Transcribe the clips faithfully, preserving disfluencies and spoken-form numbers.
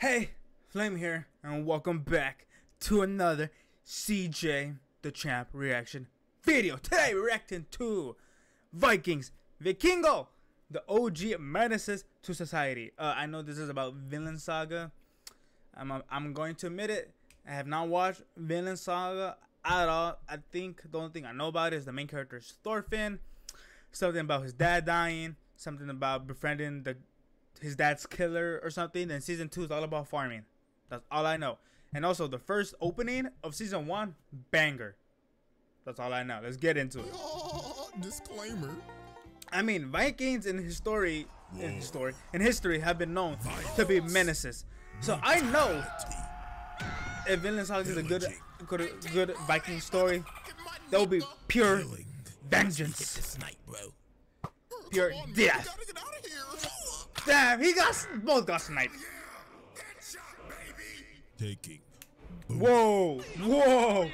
Hey, Flame here, and welcome back to another C J the Champ reaction video. Today we're reacting to Vikings, Vikingo, the O G menaces to society. Uh, I know this is about Vinland Saga. I'm, I'm going to admit it, I have not watched Vinland Saga at all. I think the only thing I know about it is the main character is Thorfinn, something about his dad dying, something about befriending the his dad's killer or something. Then season two is all about farming. That's all I know. And also the first opening of season one, banger. That's all I know. Let's get into it. Oh, disclaimer. I mean, Vikings in his story, in his story, in history have been known Vikings to be menaces. So I know if Vinland Saga is a good, good, good Viking story, that will be pure Killing. vengeance, this night, bro. Pure on, death. Damn, he got both got sniped. Yeah, shot, baby. Taking. Boom. Whoa, whoa!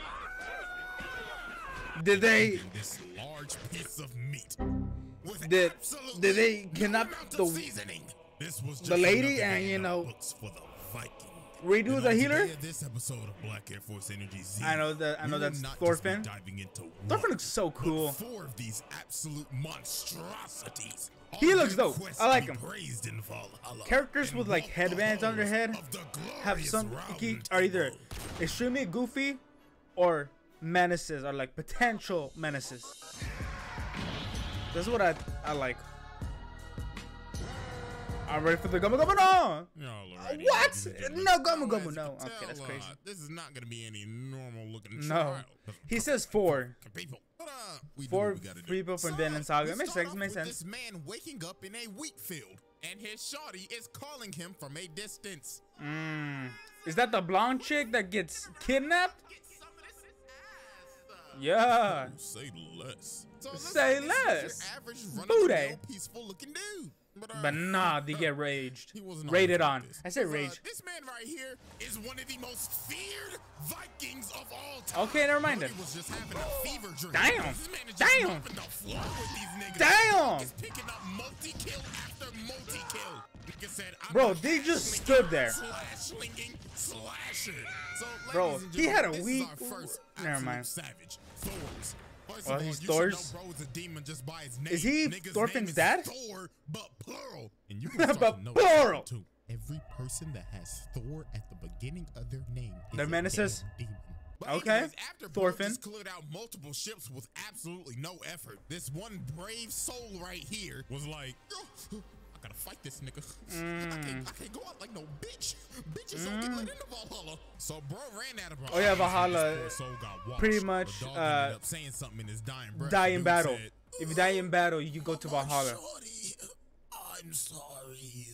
Did they? This large piece of meat. Did did they cannot the seasoning? This was just the lady and you know for the Viking. Redo the healer. This episode of Black Air Force Energy Z, I know that. I know that's Thorfinn. Thorfinn looks so cool. Four of these absolute monstrosities. He looks dope. I like him. Characters with like headbands on their head have some are either extremely goofy or menaces or like potential menaces. This is what I I like. I'm ready for the gumbo gumbo no! What? No gumbo gumbo no. Okay, that's crazy. This is not gonna be any normal looking. No. He says four. We Four people from so, Vinland Saga. It makes sense. Makes sense. This man waking up in a wheat field, and his shawty is calling him from a distance. Mm. Is that the blonde chick that gets kidnapped? Yeah. Oh, say less. So say less. Booty. Peaceful looking dude. But, uh, but nah, they get raged. Rated on. This. I said rage. Uh, this man right here is one of the most feared Vikings of all time. Okay, never mind it. Was just having a fever dream. Damn. Damn. Damn. He's picking up multi-kill after multi-kill. Like said, bro, they just stood there. Slash slash so, bro, he had a weak. Never mind. Savage. Thors. Well, he's Thors. Is he Thorfinn's dad? Thor, but plural. And you can but plural. Too. Every person that has Thor at the beginning of their name is their menaces. Okay. Thorfinn cleared out multiple ships with absolutely no effort. This one brave soul right here was like, oh, I gotta fight this nigga. Mm. I, can't, I can't go out like no bitch. Bitches mm. don't get let into Valhalla. So bro ran out of her. Oh yeah, Valhalla. Pretty much uh, saying something in his dying breath. Die in battle. Said, if you die in battle, you go to Valhalla. I'm sorry.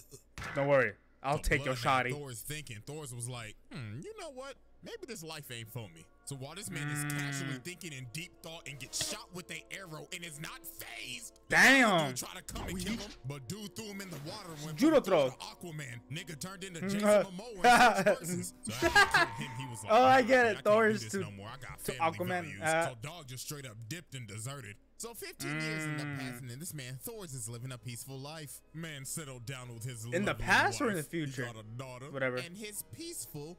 Don't worry, I'll the take your shoddy. Thor's thinking. Thor's was like, hmm, you know what? Maybe this life ain't for me. So while this man mm. is casually thinking in deep thought and gets shot with an arrow and is not phased, damn. Try to come and kill him, but dude threw him in the water when judo throw. Aquaman nigga turned into Jason Momoa. So him, he was like, oh, I get it. Thor's to, no to Aquaman. Uh, so dog just straight up dipped and deserted. So fifteen mm. years in the past, and then this man Thor's is living a peaceful life. Man settled down with his in the past wife. Or in the future, daughter, whatever. And his peaceful,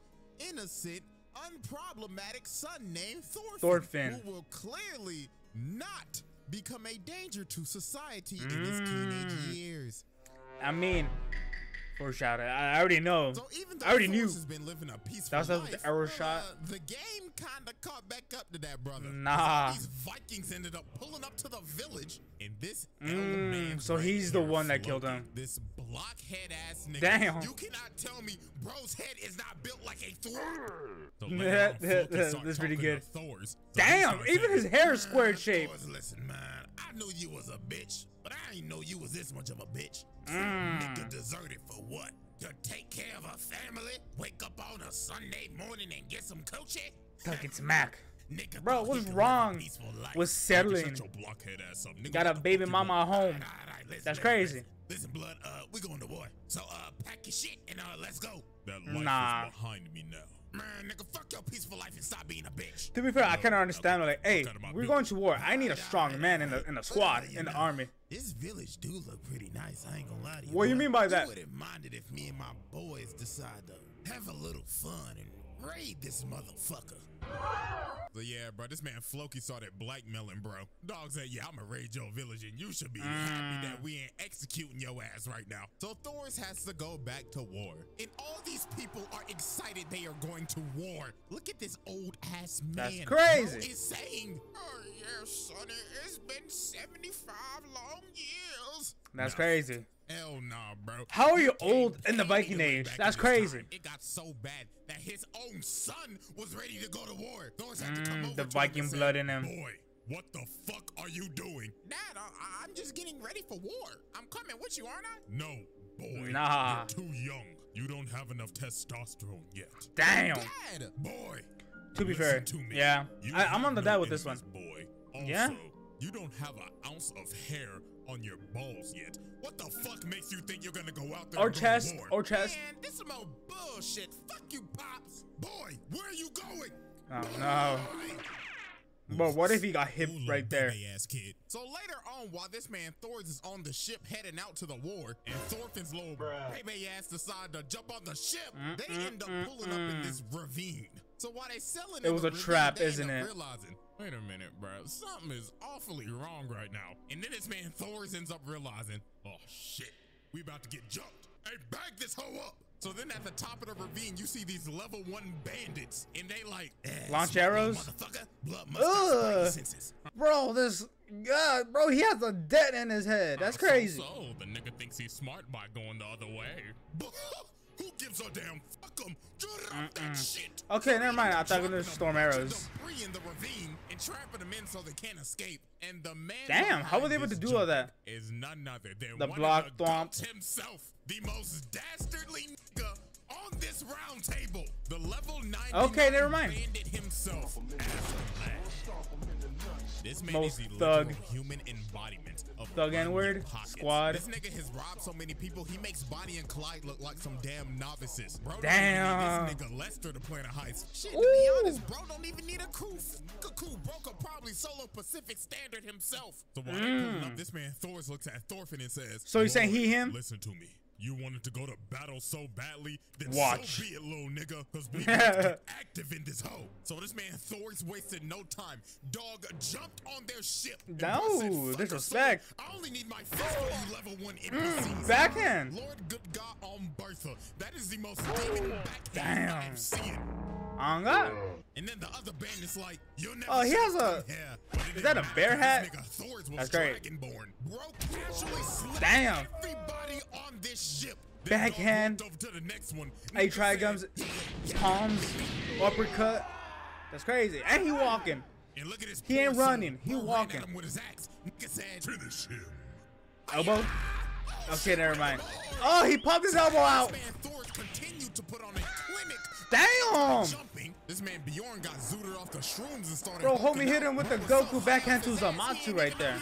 innocent, unproblematic son named Thorfinn, Thorfinn, who will clearly not become a danger to society mm. in his teenage years. I mean, foreshadowed. I already know. So even I already Thor's knew. Has been living a peaceful life, was the arrow shot. Uh, the game kind of caught back up to that, brother. Nah. These Vikings ended up pulling up to the village, and this mm, so he's the one that killed him. This blockhead ass nigga. Damn. You cannot tell me bro's head is not built like a Thor. So that, that, that's pretty good. Thors, so damn, even his hair is square shaped. Listen, man, I knew you was a bitch, but I didn't know you was this much of a bitch. Mm. Nigga deserted for what? To take care of a family? Wake up on a Sunday morning and get some coochie? Talking smack. Nigga, bro, what's wrong with settling? Got a baby mama at home. That's crazy. Listen, blood, uh, we going to war. So, uh, pack your shit and, uh, let's go. That life nah. is behind me now. Man, nigga, fuck your peaceful life and stop being a bitch. To be fair, I kind of understand. Like, hey, we're going to war. I need a strong man in the in the squad, in the army. This village do look pretty nice. I ain't gonna lie to you. What do you mean by that? I wouldn't mind it if me and my boys decide to have a little fun and raid this motherfucker. So yeah, bro, this man Floki saw that blackmailing, bro. Dog said, yeah, I'ma raid your village and you should be mm. happy that we ain't executing your ass right now. So Thors has to go back to war. And all these people are excited they are going to war. Look at this old ass man. That's crazy. Who is saying, oh yeah, sonny, it's been seventy-five long years. That's nah. crazy. Hell nah, bro. How are you old in the Viking age? That's crazy. It got so bad that his own son was ready to go to war. Thors had to come over. The Viking blood in him. Boy, what the fuck are you doing? Dad, I, I'm just getting ready for war. I'm coming with you, aren't I? No, boy. Nah. You're too young. You don't have enough testosterone yet. Damn. Dad, boy. To be fair, to me. yeah, I, I'm on the dad with this one. Boy. Also, yeah. You don't have an ounce of hair on your balls yet. What the fuck makes you think you're gonna go out there or chest or chest? Man, this is more bullshit. Fuck you, pops. Boy, where are you going? Oh boy. No. But what if he got hit right there? Ass kid. So later on, while this man Thors is on the ship heading out to the war, and Thorfinn's little baby ass decide to jump on the ship, mm, they mm, end up mm, pulling mm. up in this ravine. So while they selling it, it was a trap, isn't it? Realizing, wait a minute, bro, something is awfully wrong right now. And then this man Thors ends up realizing, oh shit, we about to get jumped. Hey, bag this hoe up. So then at the top of the ravine, you see these level one bandits, and they like eh, launch arrows. Motherfucker. Blood must bro, this god, bro, he has a dent in his head. That's uh, crazy. So, so the nigga thinks he's smart by going the other way. Who gives a damn? Fuck him. Mm -mm. Okay, never mind. I thought we were storm arrows. In the ravine and trapping them in so they can't escape. And the man damn, how were they able to do all that? Is none other than the block thump himself, the most dastardly nigga on this round table. The level nine. Okay, never mind. Bandit himself. This man most is the thug. Human embodiment of thug N-word squad. This nigga has robbed so many people. He makes Bonnie and Clyde look like some damn novices. Bro, damn. This nigga Lester to Planet Heights. Shit, Ooh. To be honest, bro, don't even need a crew. A crew bro could probably solo Pacific Standard himself. So while mm. pulling up, this man Thors looks at Thorfinn and says, so he's saying he him? Listen to me. You wanted to go to battle so badly, then watch. So be it, little nigga, because we get active in this hoe. So this man Thor's wasted no time. Dog jumped on their ship. No, disrespect. So I only need my first level one N P Cs. Backhand. Lord good God on Bertha. That is the most demon backhand I've seen. On God. And then the other band is like, you'll never. Oh, he has a. Yeah. Is that a bear hat? That's great. Bro, casually slapped damn. Everybody on this ship. Backhand. Over to the next one. Hey, trigums, palms, uppercut. That's crazy. And he walking. And look at his he ain't running. He walking. Him with his axe. Finish him. Elbow. Okay, never mind. Oh, he popped his elbow out. Continued to put on a clinic. Damn. Jumping. This man Bjorn got zooted off the shrooms and started. Bro, homie hit him with the Goku backhand to Zamatsu right there.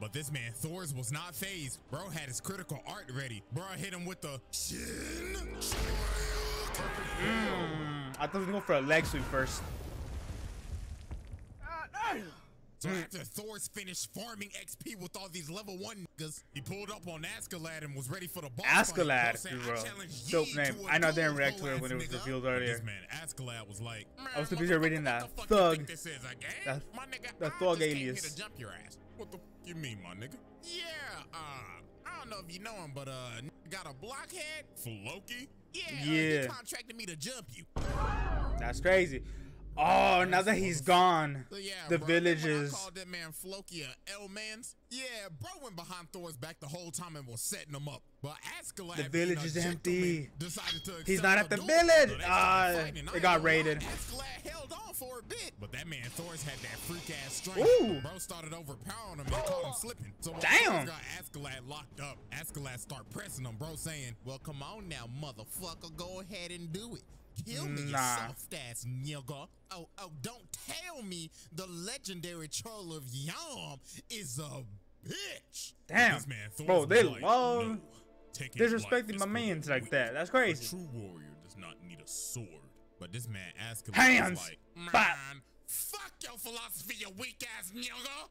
But this man Thors was not phased. Bro had his critical art ready. Bro hit him with the chin. Mm, I thought we were going for a leg sweep first. So after Thor's finished farming X P with all these level one niggas, he pulled up on Askeladd and was ready for the boss Askeladd, fight. Askeladd, bro. Dope name. I know I didn't react to it when it was revealed earlier. This man Askeladd was like, I was too busy reading that thug. This is a game? That, my nigga, that thug alias. Jump your ass. What the f you mean, my nigga? Yeah, uh, I don't know if you know him, but uh, got a blockhead? Floki? Yeah, yeah. Uh, he contracted me to jump you. That's crazy. Oh, now that he's gone, so yeah, the bro, villages. I called that man Floki a L-man's. Yeah, bro went behind Thor's back the whole time and was setting him up. But Askeladd, the village is empty. To he's not at the, the village. Ah, so uh, it got raided. Askeladd held on for a bit, but that man Thor's had that freak ass strength. Ooh. Bro started overpowering him and caught him slipping. So damn. Got Askeladd locked up. Askeladd start pressing him, bro, saying, "Well, come on now, motherfucker, go ahead and do it." Kill me, nah. Soft ass nigga. Oh, oh, don't tell me the legendary troll of Yom is a bitch. Damn, this man, bro, they like, love no, disrespecting my man's like that. That's crazy. A true warrior does not need a sword, but this man Askeladd was like, man, Fuck your philosophy, you weak-ass nigga!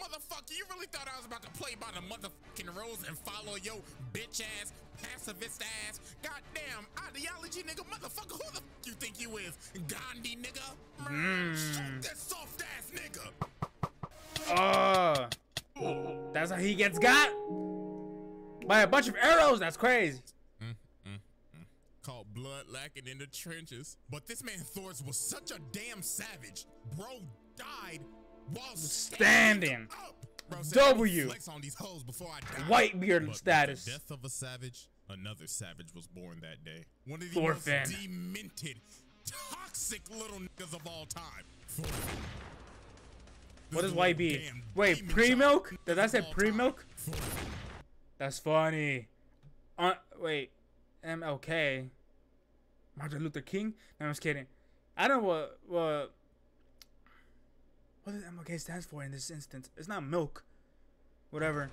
Motherfucker, you really thought I was about to play by the motherfucking rules and follow your bitch-ass, pacifist-ass, goddamn ideology, nigga? Motherfucker, who the f*** you think you is? Gandhi, nigga? Mm. Shoot that soft-ass nigga! Uh, oh. That's how he gets got? By a bunch of arrows? That's crazy. Called blood lacking in the trenches. But this man Thors was such a damn savage. Bro died while standing, standing up. Bro said, W. Flex on these hoes before I die. White beard status. Death of a savage. Another savage was born that day. One of the most demented, toxic little niggas of all time. Thorfinn. What does white be? Wait, pre-milk? Did I say pre-milk? That's funny. Uh, wait. M L K, Martin Luther King. No, I'm just kidding. I don't know what what what does M L K stands for in this instance. It's not milk, whatever.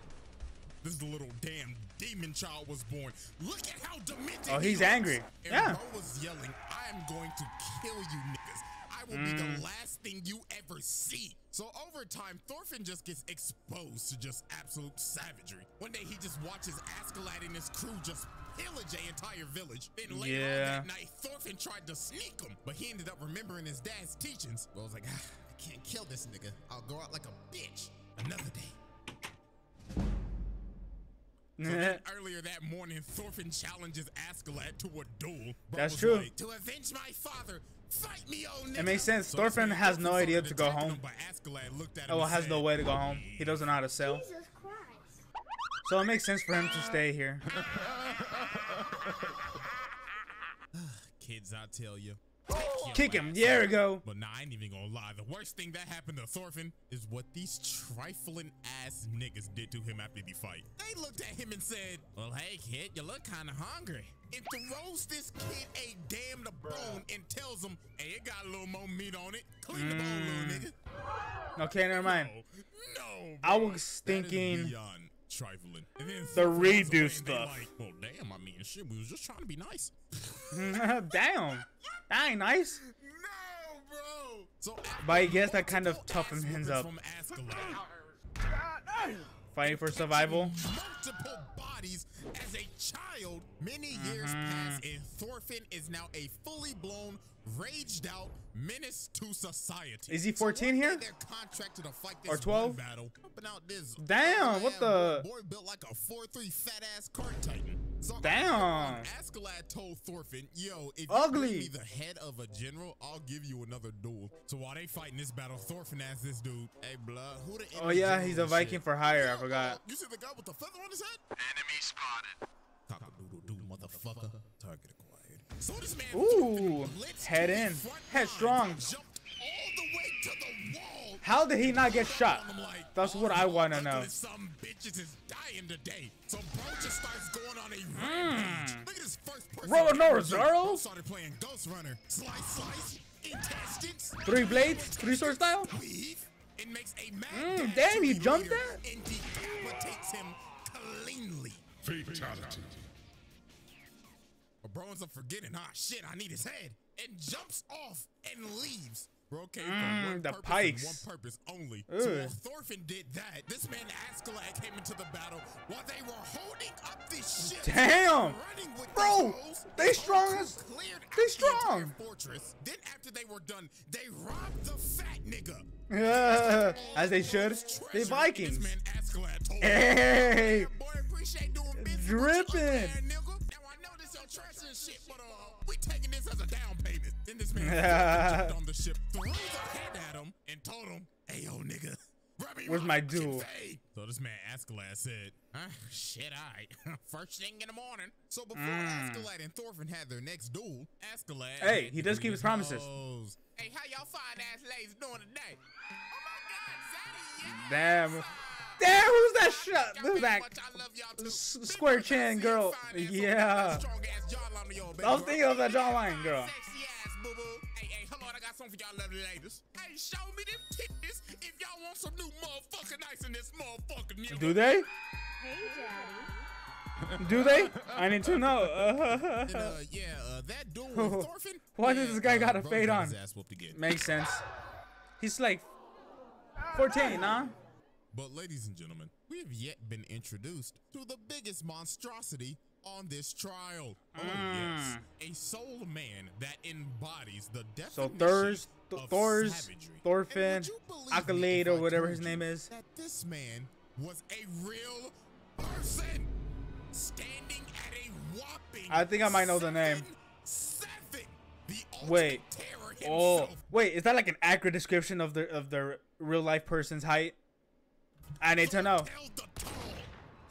This is the little damn demon child was born. Look at how demented. Oh, he's he angry. And yeah. Bro was yelling, "I am going to kill you, niggas. I will mm. be the last thing you ever see." So over time, Thorfinn just gets exposed to just absolute savagery. One day he just watches Askeladd and his crew just pillage an entire village. Then later yeah. on that night, Thorfinn tried to sneak him, but he ended up remembering his dad's teachings. But I was like, ah, I can't kill this nigga. I'll go out like a bitch. Another day. So earlier that morning, Thorfinn challenges Askeladd to a duel. Bro That's true. Like, to avenge my father, fight me, old nigga. It makes sense. So Thorfinn has no idea to go home. Oh, well, has no way to go home. He doesn't know how to sail. Jesus Christ. So it makes sense for him to stay here. Kids, I tell you. Kick him. There we go. But nah, I ain't even gonna lie. The worst thing that happened to Thorfinn is what these trifling ass niggas did to him after the fight. They looked at him and said, well, hey, kid, you look kind of hungry. It throws this kid a damn to bone and tells him, hey, it got a little more meat on it. Clean mm. the bone, little nigga. Okay, never mind. No. no I was thinking. Trifling. And then the redo stuff. Like, well, damn, I mean, shit, we was just trying to be nice. Damn. That ain't nice. No, bro. So, but I guess that kind of toughened him up. Fighting for survival. Multiple bodies as a child. Many years mm-hmm. pass, and Thorfinn is now a fully blown, raged out menace to society. Is he fourteen so here? They're contracted to fight this or twelve? Battle. Out this Damn! What the? Boy built like a four three fat ass cart titan. So Damn! Askeladd told Thorfinn, "Yo, if Ugly. you be the head of a general, I'll give you another duel." So while they fighting this battle, Thorfinn asked this dude, "Hey, blood, who the?" Oh yeah, he's a Viking shit? for hire. Yo, I forgot. Uh, you see the guy with the feather on his head? Enemy spotted. Cock-a-doodle-doo, motherfucker. Target acquired. So this man Ooh, head in. Head strong. Jumped all the way to the wall. How did he not get shot? Like, That's what I want to know. Some bitches is dying today. So bro just starts going on a rampage. Mm. Look at this first person. Roland started playing Ghost Runner. Slice, slice. Intestines. Three blades, three sword style. Weave. It makes a mad mm, damn, he jumped that. And decapitates him cleanly. Fatality. Bro ends up forgetting, ah, shit, I need his head, and jumps off and leaves. Bro came mm, from one the purpose pikes. And one purpose only. Ooh. So while Thorfinn did that, this man Askeladd came into the battle while they were holding up this ship. Damn, with bro, goals, they strong as they strong. The fortress. Then after they were done, they robbed the fat nigga. Yeah, as they should. They Vikings. This man Askeladd told hey, him, boy, appreciate doing business. Dripping. Trash and shit, but uh, we taking this as a down payment. Then this man jumped on the ship, threw the head at him, and told him, "Hey, yo, nigga, where's my dude?" So this man Askeladd said, ah, "Shit, alright. First thing in the morning." So before mm. Askeladd and Thorfinn had their next duel, Askeladd. Hey, he does keep his promises. Knows. Hey, how y'all fine ass ladies doing today? Oh my God, Zaddy, yes. Damn. Damn, who's that shot? Look back. Square chin girl. Yeah. I was thinking of that jawline girl. Hey, hey, hold on, I got something for y'all lovely ladies. Hey, show me them titties if y'all want some new motherfucking ice in this motherfucking. Do they? Hey, Daddy. Do they? I need to know. Uh, and, uh, yeah, uh, that dude with Thorfinn. Why does this guy uh, got a fade on? Makes sense. He's like fourteen, huh? But ladies and gentlemen, we have yet been introduced to the biggest monstrosity on this trial. Mm. Oh yes, a soul man that embodies the definition so Thors, th of Thors, savagery. Thorfinn, Askeladd, or whatever his name is. That this man was a real person standing at a whopping. I think I might know seven, the name. Seven, the wait. Oh, wait. Is that like an accurate description of the of the real life person's height? I need to know.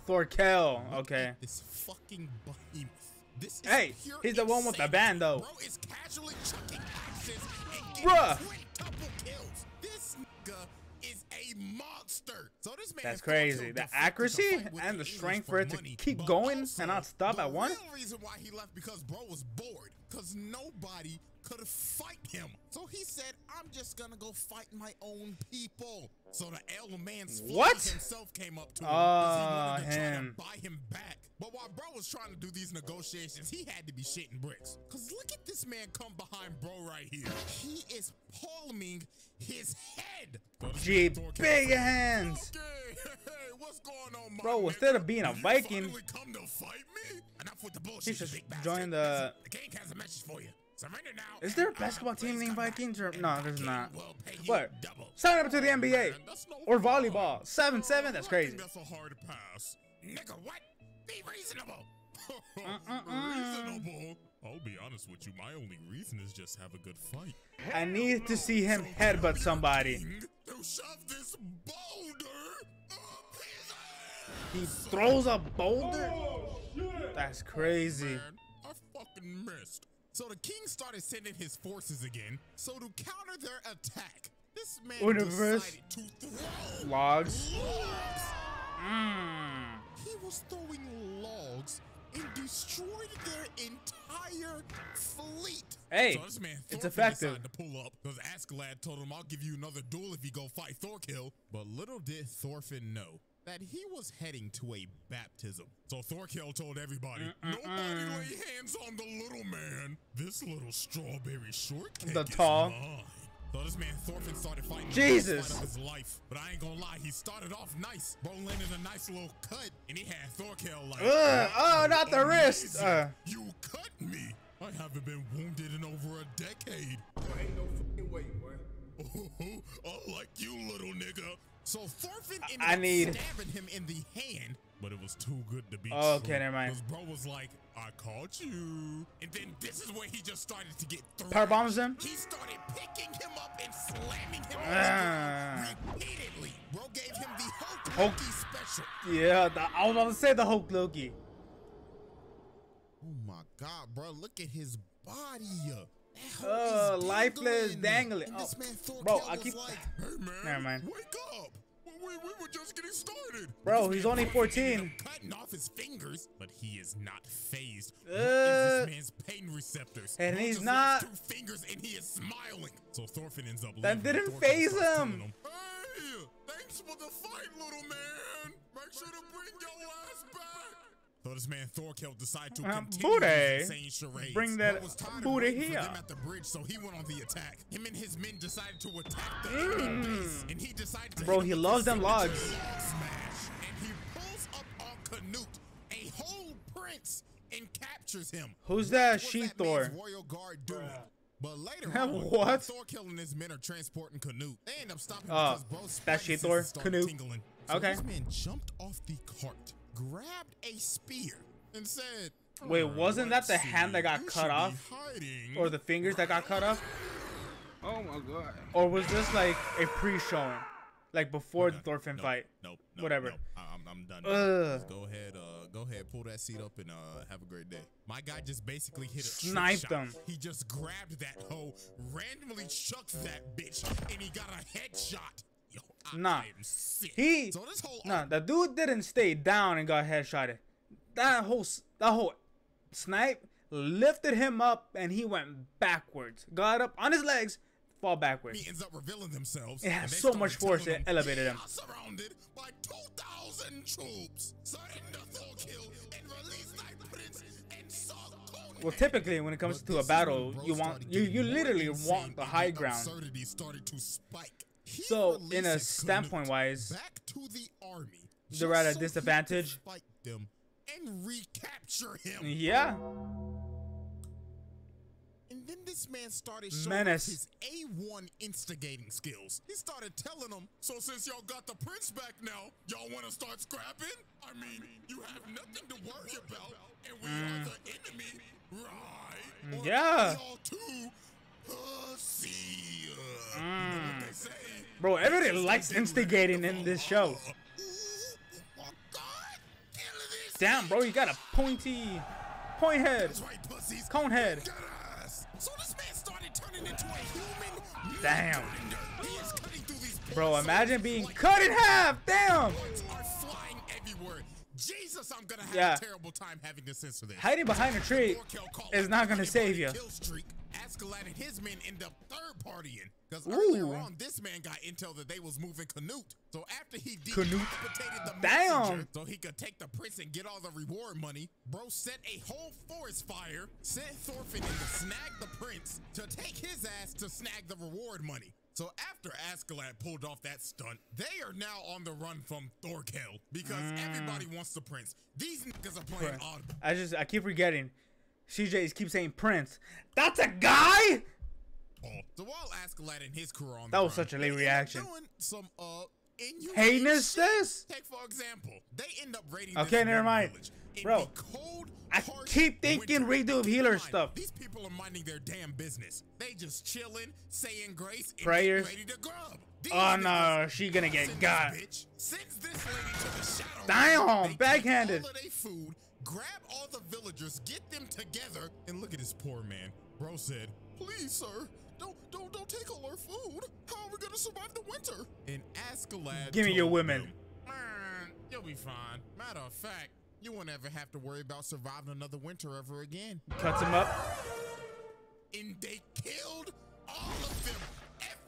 Thorkell. Okay. This fucking behemoth. This is hey, he's the one with the band though. Bro is casually chucking axes and getting couple kills. This nigga is a monster. So this man that's crazy. The accuracy and the strength for it to money, keep going also, and not stop at one. The real reason why he left because bro was bored. Cause nobody could fight him. So he said, I'm just gonna go fight my own people. So the elder man's what himself came up to him. Oh, him. Buy him back. But while bro was trying to do these negotiations, he had to be shitting bricks. Cause look at this man come behind bro right here. He is palming his head. Gee, big hands. Okay. Hey, what's going on, my bro? Instead of being a Viking, come to fight me? Enough with the bullshit. He should join the. The king has a message for you. Surrender now. Is there a basketball team named Vikings? Or no, there's not. What? Sign up to the N B A or volleyball. Seven seven. That's crazy. That's a hard pass. Nigga, what? Be reasonable. Reasonable. I'll be honest with you. My only reason is just have a good fight. I need to see him headbutt somebody. To shove this boulder. He throws a boulder. That's crazy. I fucking missed. So the king started sending his forces again. So to counter their attack, this man Universe. decided to throw logs. logs. Mm. He was throwing logs and destroyed their entire fleet. Hey, so this man, it's effective. To pull up because Askeladd told him, "I'll give you another duel if you go fight Thorkell." But little did Thorfinn know that he was heading to a baptism. So Thorkell told everybody, mm -mm -mm. nobody lay hands on the little man. This little strawberry shortcake the tall. is mine. So this man Thorfinn started fighting Jesus. the fight of his life. But I ain't gonna lie, he started off nice. Bro landed a nice little cut and he had Thorkell like, Ugh, oh, oh, not the wrist. Uh. You cut me. I haven't been wounded in over a decade. There ain't no fucking way, boy. Oh, I like you, little nigga. So Thorfinn ended I need... stabbing him in the hand, but it was too good to be oh, true. Okay, never mind. Because bro was like, I caught you. And then this is where he just started to get thrown. Power bombs him? He started picking him up and slamming him uh. repeatedly. Bro gave him the Hulk Loki special. Yeah, the, I was about to say the Hulk Loki. Oh my God, bro. Look at his body. Oh, uh, lifeless, dangling. Oh, bro, I keep. Like, hey man, never mind. Wake up! We, we were just getting started. Bro, he's only fourteen. Cutting off his fingers, but he is not phased. Uh, is this man's pain receptors? And bro he's not. Two fingers, and he is smiling. So Thorfinn ends up. That didn't phase him. him. Hey, thanks for the fight, little man. Make sure to bring your ass back. So this man Thorkell decided to continue uh, his insane charades. Bring that booty here. Him at the bridge, so he went on the attack. Him and his men decided to attack the mm. base, and he decided to. Bro, he loves them logs. Smash, and he pulls up on Canute, a whole prince, and captures him. Who's that? She Thor. Royal guard doing. But later, on, what? Thorkell and his men are transporting Canute. They end up stopping uh, because both she Thor Canute. So okay. This man jumped off the cart, grabbed a spear and said, wait, wasn't that the hand that got cut off or the fingers that got cut off? Oh my God. Or was this like a pre-showing like before the Thorfinn nope, fight? Nope. nope Whatever. Nope. I'm, I'm done. Go ahead. Uh, go ahead. Pull that seat up and uh, have a great day. My guy just basically hit a sniped him. He just grabbed that hoe, randomly chucked that bitch and he got a headshot. Yo, I nah, he so this whole nah. The dude didn't stay down and got headshotted. That whole that whole snipe lifted him up and he went backwards. Got up on his legs, fall backwards. He ends up revealing themselves. It has so much force that elevated him. Surrounded by two thousand troops. Surrender Thorkell and release thy prince and salt. Well, typically when it comes to a battle, you want you you literally want the high ground. Started to spike. So in a standpoint wise, back to the army. They're at a disadvantage. Them and recapture him. Yeah. And then this man started showing his A one instigating skills. He started telling them, so since y'all got the prince back now, y'all want to start scrapping? I mean, you have nothing to worry about, and we mm. are the enemy, right? Or yeah. Y'all too pussy. Mm. You know what they say? Bro, everybody likes instigating in this show. Oh my God. Damn, bro, you got a pointy point head. That's right, pussies. Cone head. So this man started turning into a human. Damn. He is cutting through these Bro, imagine being like cut in half. Damn. Are flying everywhere. Jesus, I'm gonna have yeah. a terrible time having to censor this. Hiding behind a tree is not gonna save you. Askeladd and his men end up third partying because earlier on this man got intel that they was moving Canute. So after he decapitated the messenger so he could take the prince and get all the reward money, bro set a whole forest fire, sent Thorfinn in to snag the prince to take his ass to snag the reward money. So after Askeladd pulled off that stunt, they are now on the run from Thorkell because mm. everybody wants the prince. These niggas are playing odd. I just I keep forgetting. C J's keep saying Prince. That's a guy? Oh, so while Askeladd and his crew are on that the was run, such a late reaction. Doing some, uh, heinous this? Take for example, they end up raiding okay, never mind. Bro, cold, I keep thinking redo healer stuff. These people are minding their damn business. They just chilling, saying grace, prayers. Ready to grub. These oh no, she gonna get got. Bitch, sends this lady to the shadow. Damn, backhanded. Grab all the villagers, get them together, and look at this poor man. Bro said, please, sir, don't don't don't take all our food. How are we gonna survive the winter? And Askeladd, give me your women. Man, you'll be fine. Matter of fact, you won't ever have to worry about surviving another winter ever again. Cuts him up. And they killed all of them.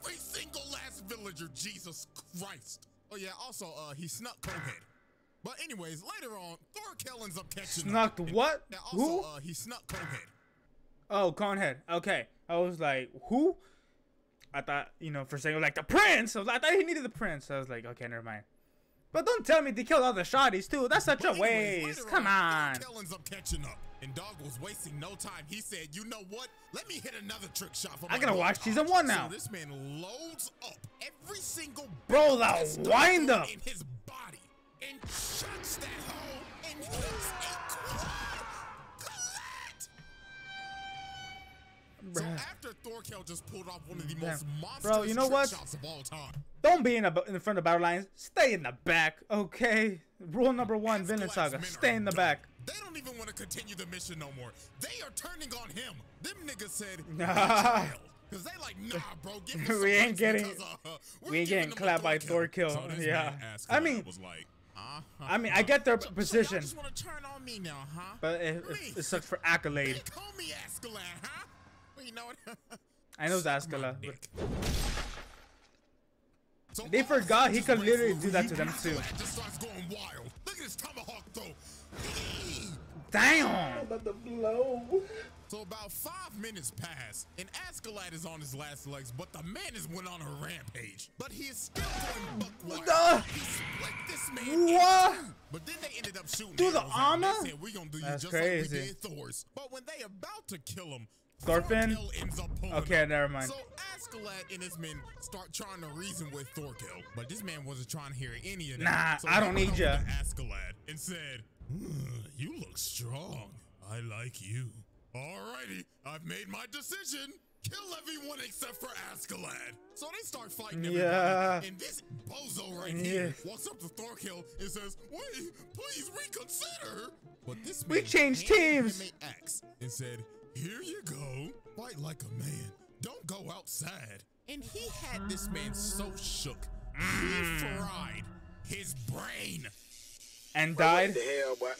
Every single last villager, Jesus Christ. Oh yeah, also, uh, he snuck Conehead. But anyways, later on, Thorkell ends up catching Snuck him. What? Now also, who? Uh, he snuck Conehead. Oh, Conehead. Okay. I was like, who? I thought, you know, for saying like the prince. I, was like, I thought he needed the prince. I was like, okay, never mind. But don't tell me they killed all the shotties too. That's such but a anyways, waste. Come on. Thorkell ends up catching up. And Dog was wasting no time. He said, you know what? Let me hit another trick shot for my I gotta watch college. Season one now. So this man loads up every single Bro, that wind up in his body. And shuts that hole and hits a quad collat. So after Thorkell just pulled off one of the most monstrous Bro, you know what? shots of all time. Don't be in, a, in front of battle lines. Stay in the back, okay? Rule number one, Vinland Saga. Stay in the back. They don't even want to continue the mission no more. They are turning on him. Them niggas said, nah. Cause they like, nah, bro, give me we ain't getting, because, uh, we ain't getting clapped by Thorkell. So yeah, I mean, was like, Uh -huh. I mean, I get their so, position, so just turn on me now, huh? But it, it, it sucks for accolade. They call me Askeladd, huh? Well, you know what? I know it's Askeladd, but so they forgot he could literally do that to them too. Just starts going wild. Look at his tomahawk though. Damn. About the blow. So about five minutes pass, and Askeladd is on his last legs, but the man has went on a rampage. But he is still going buckwild. He split this man. What? But then they ended up shooting through the armor. They said, we gonna do you just crazy. Like we did Thors. But when they about to kill him, Thorfinn ends up pulling Okay, up. Never mind. So Askeladd and his men start trying to reason with Thorkell, but this man wasn't trying to hear any of that. Nah, so I don't need you. Askeladd and said, mm, "You look strong. I like you." Alrighty, I've made my decision. Kill everyone except for Askeladd. So they start fighting everybody. Yeah. And this bozo right yeah. here walks up to Thorkell and says, wait, please reconsider. But this man we changed teams. Made axe and said, here you go. Fight like a man. Don't go outside. And he had this man so shook. He fried his brain. And died. What the hell, what?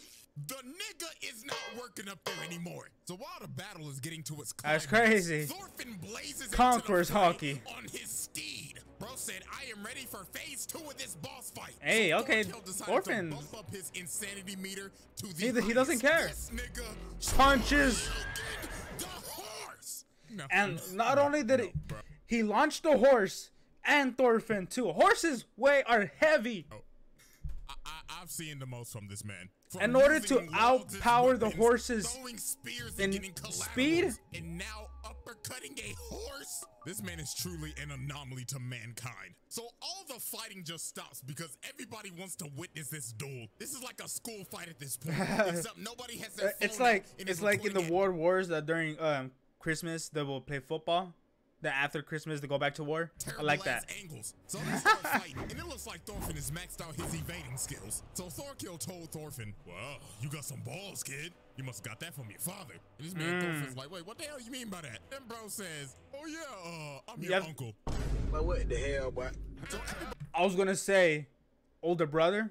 The nigga is not working up there anymore. So while the battle is getting to its climax, that's crazy. Thorfinn blazes Conqueror's hockey on his steed. Bro said, "I am ready for phase two of this boss fight." Hey, so okay, Thorfinn. Bump up his insanity meter to the he, he doesn't care. Nigga punches the horse. No, and no, not no, only did no, it, bro. he launched the horse and Thorfinn too. Horses weigh are heavy. Oh. I, I've seen the most from this man. From in order to outpower the horses in speed, and now uppercutting a horse, this man is truly an anomaly to mankind. So all the fighting just stops because everybody wants to witness this duel. This is like a school fight at this point, except nobody has their phone. It's like it's like in the world wars that during um, Christmas they will play football. That after Christmas to go back to war. Terrible I like that. Angles. So they start fighting, and it looks like Thorfinn has maxed out his evading skills. So Thorkell told Thorfinn, "Wow, you got some balls, kid. You must got that from your father." And this man mm. Thorfinn's like, "Wait, what the hell you mean by that?" Then bro says, "Oh yeah, uh, I'm your yep. uncle." But what the hell, boy? I was gonna say, older brother,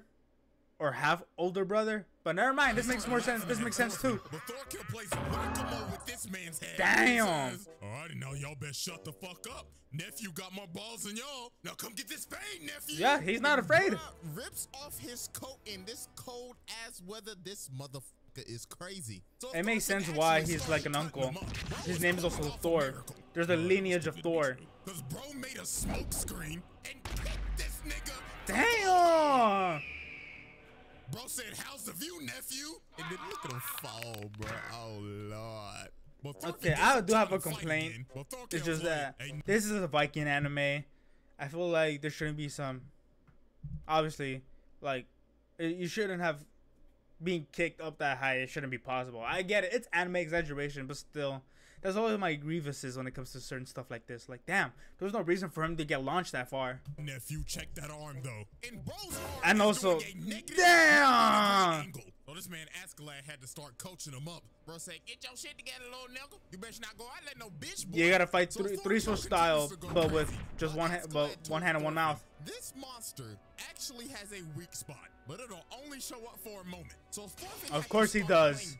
or half older brother, but never mind. This makes more sense. This makes sense too. But Thorkell plays Pokemon with this man's head. Damn. Alrighty, now y'all best shut the fuck up. Nephew got more balls than y'all. Now come get this pain, nephew. Yeah, he's not afraid. Rips off his coat in this cold ass weather. This motherfucker is crazy. So it makes sense why he's like an uncle. His name is also Thor. There's a lineage of Thor. Cause bro made a smoke screen and kicked this nigga. Damn. Bro said, "How's the view, nephew?" And then look at him fall, bro. Oh, Lord. Okay, I do have a complaint. It's just that this is a Viking anime. I feel like there shouldn't be some... Obviously, like, you shouldn't have been kicked up that high. It shouldn't be possible. I get it. It's anime exaggeration, but still. That's always my grievances when it comes to certain stuff like this. Like, damn, there's no reason for him to get launched that far. Nephew, check that arm, though. And, bro's arm and also, damn! So this man Askeladd had to start coaching him up. Bro said, "Get your shit together, little nigga. You better not go out let no bitch boy." Yeah, you gotta fight so three so style, but with just one, ha but one hand and one mouth. This monster actually has a weak spot, but it'll only show up for a moment. So of course he does.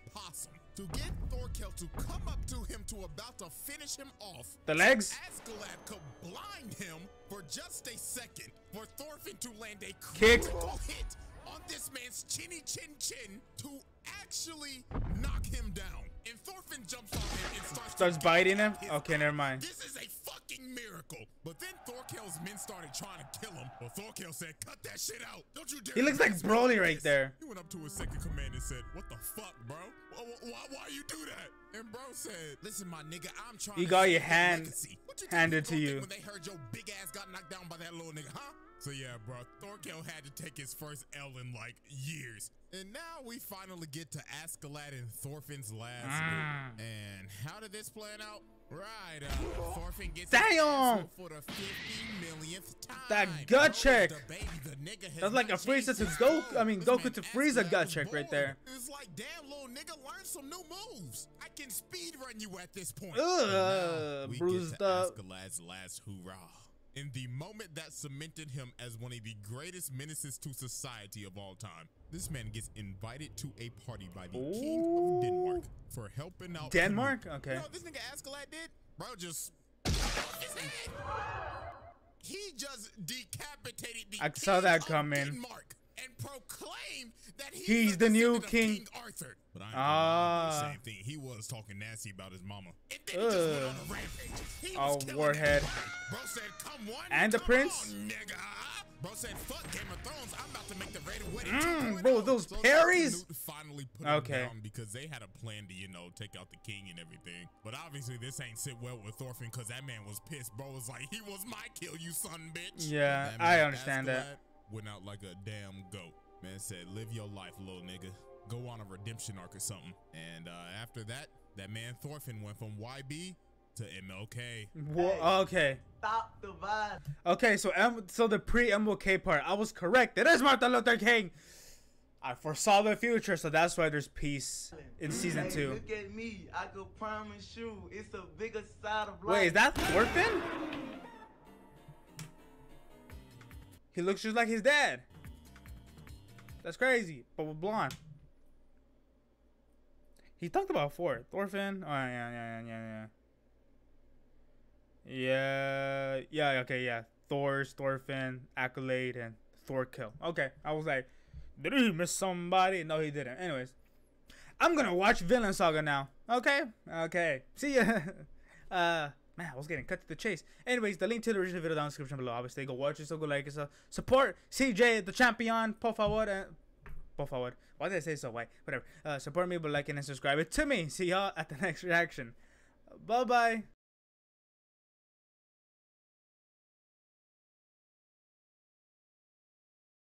To get Thorkell to come up to him to about to finish him off. The legs? Askeladd could blind him for just a second for Thorfinn to land a critical Kick. hit on this man's chinny chin chin to actually knock him down. And Thorfinn jumps on him and starts, starts biting him? Okay, never mind. This is a fucking miracle. But then Thorkell's men started trying to kill him. But Thorkell said, "Cut that shit out. Don't you dare." He looks like Broly right there. He went up to his second command and said, "What the fuck, bro? Why, why, why you do that?" And bro said, "Listen, my nigga, I'm trying you to- got your hand legacy. You handed to you. When they heard your big ass got knocked down by that little nigga, huh?" So yeah, bro, Thorkell had to take his first L in like years. And now we finally get to Askeladd and Thorfinn's last move. Mm. And how did this plan out? Right, uh, Thorfinn gets Damn. for the fifty millionth time. That gut check. The baby, the nigga That's like a Frieza to Goku. I mean, this Goku to Frieza gut check bored. right there. It's like, damn, little nigga, learn some new moves. I can speed run you at this point. Ugh, we bruised get to up. Askeladd's last hoorah. In the moment that cemented him as one of the greatest menaces to society of all time, this man gets invited to a party by the Ooh. king of Denmark for helping out. Denmark? Him. Okay. You know what this nigga Askeladd did? Bro just... He just decapitated the I saw king that coming. of Denmark and proclaimed that he he's the new king. king Arthur. But I ain't ah. the same thing. He was talking nasty about his mama. And then he just went on a rampage. He oh, was Warhead. Bro said, "Come on, and the come prince. On, nigga." Bro said, "Fuck Game of Thrones. I'm about to make the raid of wedding." Mm, bro, those so parries. Finally put okay. him down because they had a plan to, you know, take out the king and everything. But obviously, this ain't sit well with Thorfinn because that man was pissed. Bro was like, "He was my kill, you son, bitch." Yeah, I understand that. Went out like a damn goat. Man said, "Live your life, little nigga. Go on a redemption arc or something." And uh, after that, that man Thorfinn went from Y B to M L K. Well, okay. Stop the vibe. Okay, so M so the pre-M L K part, I was correct. It is Martin Luther King. I foresaw the future, so that's why there's peace in season hey, two. Look at me. I could promise you, it's a bigger side of life. Wait, is that Thorfinn? He looks just like his dad. That's crazy, but with blonde. He talked about before. Thorfinn. Oh, yeah, yeah, yeah, yeah, yeah. Yeah, yeah, okay, yeah. Thors, Thorfinn, Askeladd, and Thorkell. Okay, I was like, did he miss somebody? No, he didn't. Anyways, I'm gonna watch Vinland Saga now. Okay, okay. See ya. uh, man, I was getting cut to the chase. Anyways, the link to the original video down in the description below. Obviously, go watch it. So go like it. So support C J the Champion. Por favor, and por favor. Why did I say so? Why? Whatever. Uh, support me by liking and subscribing to me. See y'all at the next reaction. Bye bye.